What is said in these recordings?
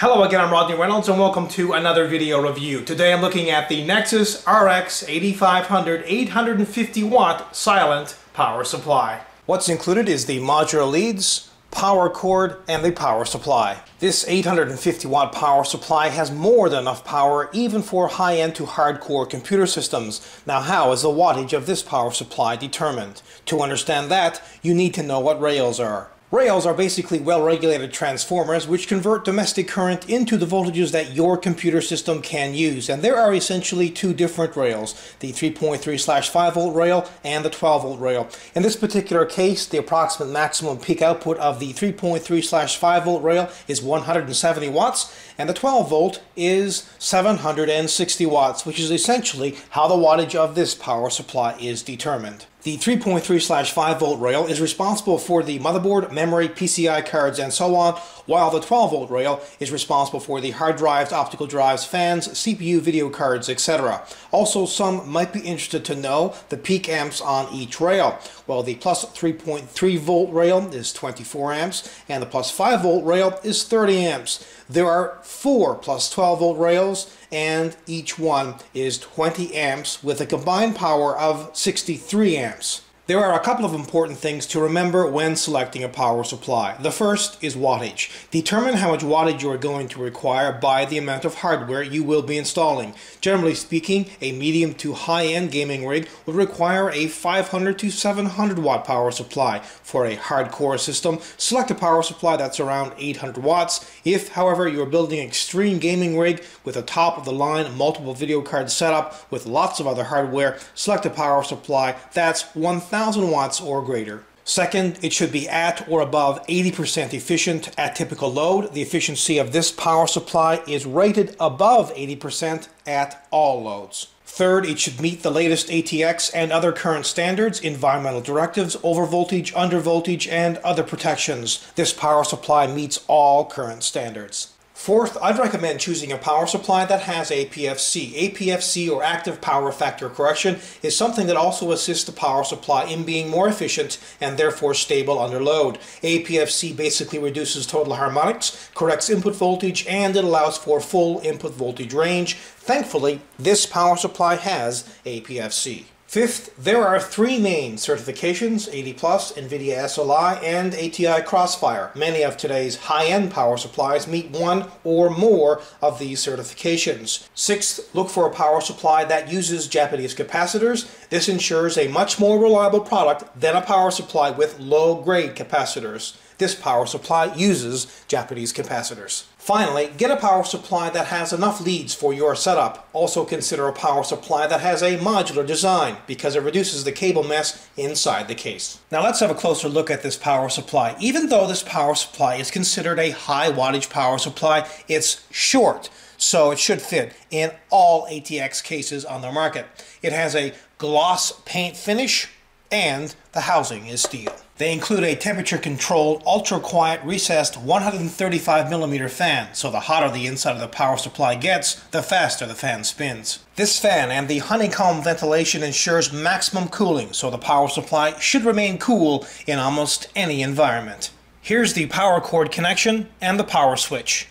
Hello again, I'm Rodney Reynolds and welcome to another video review. Today I'm looking at the Nexus RX 8500 850 watt silent power supply. What's included is the modular leads, power cord, and the power supply. This 850 watt power supply has more than enough power even for high-end to hardcore computer systems. Now, how is the wattage of this power supply determined? To understand that, you need to know what rails are. Rails are basically well-regulated transformers which convert domestic current into the voltages that your computer system can use, and there are essentially two different rails, the 3.3/5 volt rail and the 12 volt rail. In this particular case, the approximate maximum peak output of the 3.3/5 volt rail is 170 watts, and the 12 volt is 760 watts, which is essentially how the wattage of this power supply is determined. The 3.3/5 volt rail is responsible for the motherboard, memory, PCI cards, and so on, while the 12 volt rail is responsible for the hard drives, optical drives, fans, CPU, video cards, etc. Also, some might be interested to know the peak amps on each rail. Well, the plus 3.3 volt rail is 24 amps, and the plus 5 volt rail is 30 amps. There are four plus 12 volt rails, and each one is 20 amps with a combined power of 63 amps. There are a couple of important things to remember when selecting a power supply. The first is wattage. Determine how much wattage you are going to require by the amount of hardware you will be installing. Generally speaking, a medium to high-end gaming rig would require a 500 to 700 watt power supply. For a hardcore system, select a power supply that's around 800 watts. If, however, you are building an extreme gaming rig with a top-of-the-line multiple video card setup with lots of other hardware, select a power supply that's 1,000 watts or greater. Second, it should be at or above 80% efficient at typical load. The efficiency of this power supply is rated above 80% at all loads. Third, it should meet the latest ATX and other current standards, environmental directives, overvoltage, undervoltage, and other protections. This power supply meets all current standards. Fourth, I'd recommend choosing a power supply that has APFC. APFC, or active power factor correction, is something that also assists the power supply in being more efficient and therefore stable under load. APFC basically reduces total harmonics, corrects input voltage, and it allows for full input voltage range. Thankfully, this power supply has APFC. Fifth, there are three main certifications, 80+, NVIDIA SLI, and ATI Crossfire. Many of today's high-end power supplies meet one or more of these certifications. Sixth, look for a power supply that uses Japanese capacitors. This ensures a much more reliable product than a power supply with low-grade capacitors. This power supply uses Japanese capacitors. Finally, get a power supply that has enough leads for your setup. Also consider a power supply that has a modular design because it reduces the cable mess inside the case. Now let's have a closer look at this power supply. Even though this power supply is considered a high wattage power supply, it's short, so it should fit in all ATX cases on the market. It has a gloss paint finish and the housing is steel. They include a temperature-controlled, ultra-quiet, recessed 135mm fan, so the hotter the inside of the power supply gets, the faster the fan spins. This fan and the honeycomb ventilation ensures maximum cooling, so the power supply should remain cool in almost any environment. Here's the power cord connection and the power switch.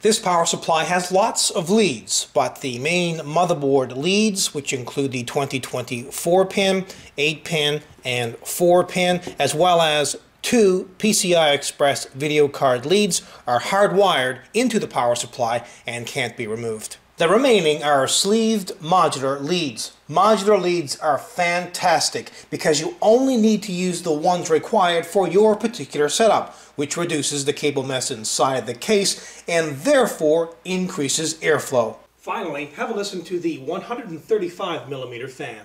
This power supply has lots of leads, but the main motherboard leads, which include the 2024 pin, 8 pin, and 4 pin, as well as two PCI Express video card leads, are hardwired into the power supply and can't be removed. The remaining are sleeved modular leads. Modular leads are fantastic because you only need to use the ones required for your particular setup, which reduces the cable mess inside the case and therefore increases airflow. Finally, have a listen to the 135mm fan.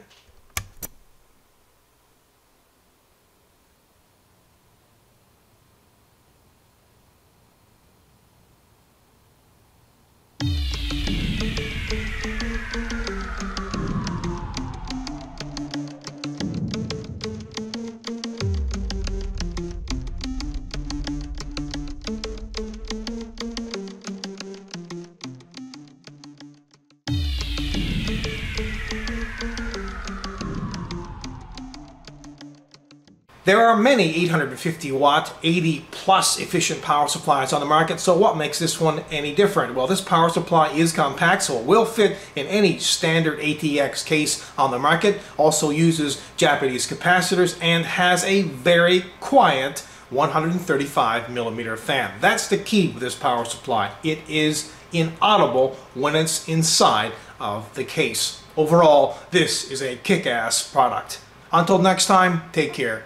There are many 850 watt, 80 plus efficient power supplies on the market, so what makes this one any different? Well, this power supply is compact, so it will fit in any standard ATX case on the market, also uses Japanese capacitors, and has a very quiet 135mm fan. That's the key with this power supply. It is inaudible when it's inside of the case. Overall, this is a kick-ass product. Until next time, take care.